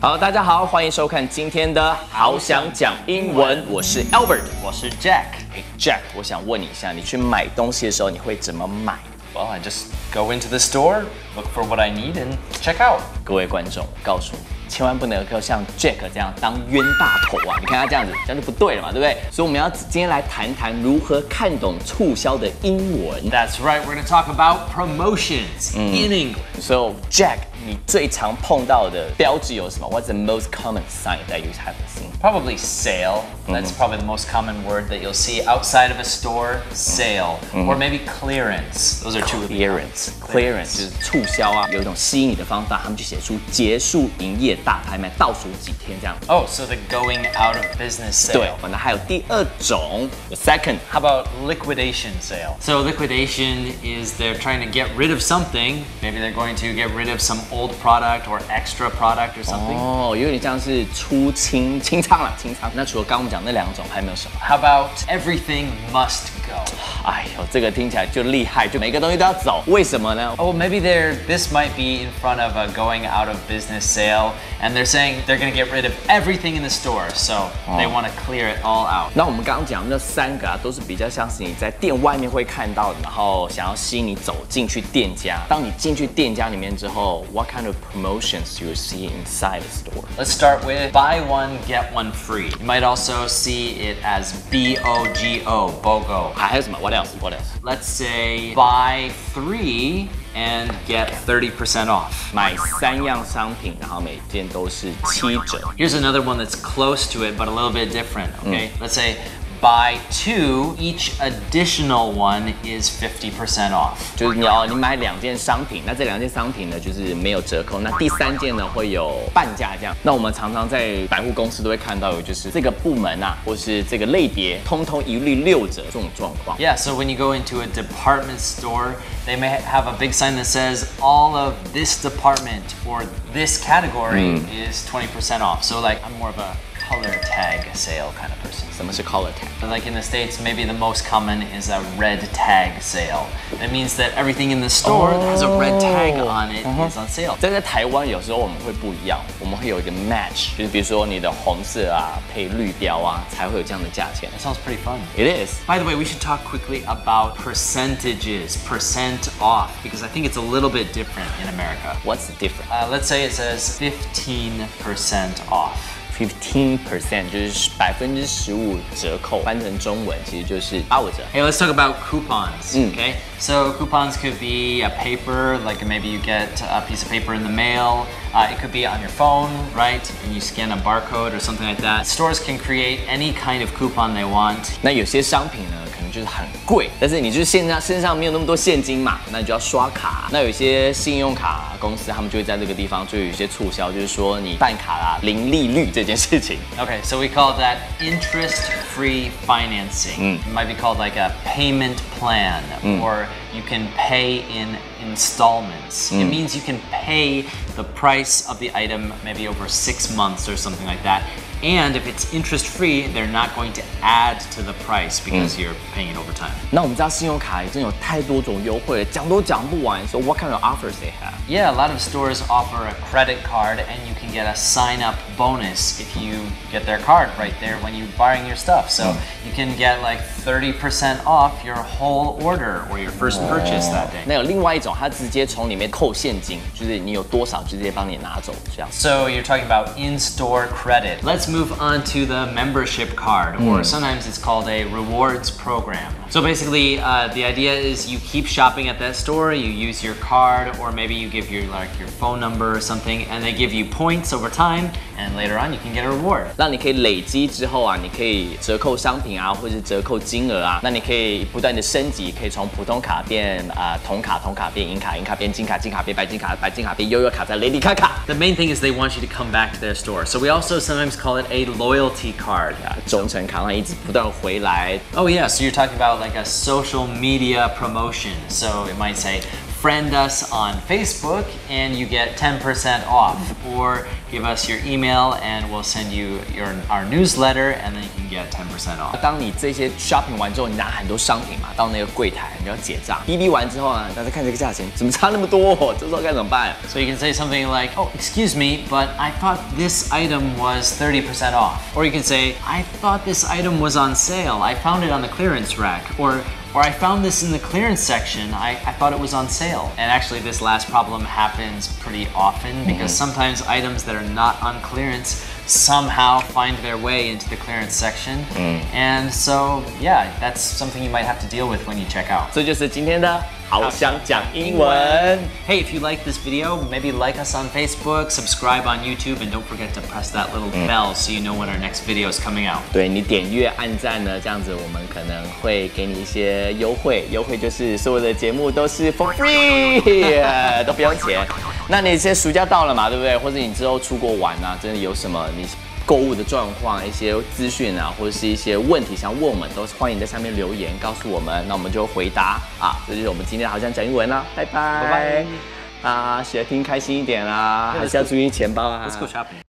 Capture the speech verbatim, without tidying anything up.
好，大家好，欢迎收看今天的《好想讲英文》，我是 Albert， 我是 Jack。哎 ，Jack， 我想问你一下，你去买东西的时候你会怎么买？ Well, I just go into the store, look for what I need, and check out. 各位观众，告诉你，千万不能够像 Jack 这样当冤大头啊！你看他这样子，这样就不对了嘛，对不对？所以我们要今天来谈谈如何看懂促销的英文。That's right, we're going to talk about promotions in English. So, Jack, 你最常碰到的标志有什么 ？What's the most common sign that you have seen? Probably sale. That's probably the most common word that you'll see outside of a store. Sale, or maybe clearance. Those are Clearance, clearance 就是促销啊，有一种吸引你的方法，他们就写出结束营业大拍卖，倒数几天这样。Oh, so the going out of business sale. 对，那还有第二种 ，the second. How about liquidation sale? So liquidation is they're trying to get rid of something. Maybe they're going to get rid of some old product or extra product or something. 哦，有点像是出清清仓了，清仓。那除了刚我们讲那两种，还有没有什么 ？How about everything must go? 哎呦，这个听起来就厉害，就每个东西都要走，为什么呢 ？Oh, maybe they're this might be in front of a going out of business sale, and they're saying they're going to get rid of everything in the store, so they want to clear it all out. 那我们刚刚讲那三个啊，都是比较像是你在店外面会看到的，然后想要吸引你走进去店家。当你进去店家里面之后 ，What kind of promotions do you see inside the store? Let's start with buy one get one free. You might also see it as B O G O, BOGO. 还有什么 ？What else? What else? Let's say buy three and get thirty percent off. 买三样商品，然后每件都是七折。Here's another one that's close to it, but a little bit different. Okay, let's say buy two, each additional one is fifty percent off. 就是你要你买两件商品，那这两件商品呢就是没有折扣，那第三件呢会有半价这样。那我们常常在百货公司都会看到有就是这个部门啊，或是这个类别，通通一律六折这种状况。Yeah, so when you go into a department store, they may have a big sign that says all of this department or this category is twenty percent off. So like I'm more of a color tag sale kind of person. 什么是 color tag? But like in the States, maybe the most common is a red tag sale. That means that everything in the store that has a red tag on it is on sale. 但在台湾有时候我们会不一样，我们会有一个 match， 就是比如说你的红色啊配绿标啊，才会有这样的价钱。That sounds pretty fun. It is. By the way, we should talk quickly about percentages, percent off, because I think it's a little bit different in America. What's the difference? Uh, let's say it says fifteen percent off. fifteen percent 就是百分之十五折扣，翻成中文其实就是八五折。Hey, let's talk about coupons. Okay, so coupons could be a paper, like maybe you get a piece of paper in the mail. Uh, it could be on your phone, right? And you scan a barcode or something like that. Stores can create any kind of coupon they want. 那有些商品呢，可能就是很贵，但是你就是现在身上没有那么多现金嘛，那你就要刷卡。那有些信用卡公司他们就会在这个地方就有一些促销，就是说你办卡啦，零利率这。Okay, so we call that interest-free financing. It might be called like a payment plan, or you can pay in installments. It means you can pay the price of the item maybe over six months or something like that. And if it's interest-free, they're not going to add to the price because you're paying it over time. 那我们知道信用卡已经有太多种优惠了，讲都讲不完。So what kind of offers they have? Yeah, a lot of stores offer a credit card, and you can get a sign-up bonus if you get their card right there when you're buying your stuff. So you can get like thirty percent off your whole order or your first purchase that day. 那有另外一种，它直接从里面扣现金，就是你有多少直接帮你拿走这样。So you're talking about in-store credit. Let's move on to the membership card, or sometimes it's called a rewards program. So basically, uh, the idea is you keep shopping at that store, you use your card, or maybe you give your like your phone number or something, and they give you points over time, and later on you can get a reward. 那你可以累积之后啊，你可以折扣商品啊，或是折扣金额啊，那你可以不断的升级，可以从普通卡变啊铜卡，铜卡变银卡，银卡变金卡，金卡变白金卡，白金卡变悠悠卡，再 Lady 卡卡。The main thing is they want you to come back to their store. So we also sometimes call it a loyalty card. 忠诚卡，它一直不断回来。Oh yeah, so you're talking about like a social media promotion. So it might say friend us on Facebook and you get ten percent off, or give us your email and we'll send you your our newsletter and then you can get ten percent off. 当你这些 shopping 完之后，你拿很多商品嘛到那个柜台，你要结账。B B 完之后啊，大家看这个价钱，怎么差那么多？这时候该怎么办？ So you can say something like, "Oh, excuse me, but I thought this item was thirty percent off." Or you can say, "I thought this item was on sale. I found it on the clearance rack." Or Or I found this in the clearance section. I, I thought it was on sale. And actually this last problem happens pretty often because mm-hmm. sometimes items that are not on clearance somehow find their way into the clearance section. Mm. And so, yeah, that's something you might have to deal with when you check out. So 就是今天的好想讲英文。Hey, if you like this video, maybe like us on Facebook, subscribe on YouTube, and don't forget to press that little mm. bell so you know when our next video is coming out. 对你点阅、按赞呢，这样子我们可能会给你一些优惠。优惠就是所有的节目都是 for free， 都不用钱。那你现在暑假到了嘛，对不对？或者你之后出国玩啊，真的有什么你购物的状况、一些资讯啊，或者是一些问题想问我们，都欢迎在下面留言告诉我们，那我们就回答啊。这就是我们今天好想讲英文啦，拜拜。拜拜啊，学听开心一点啦，还是要注意钱包啊。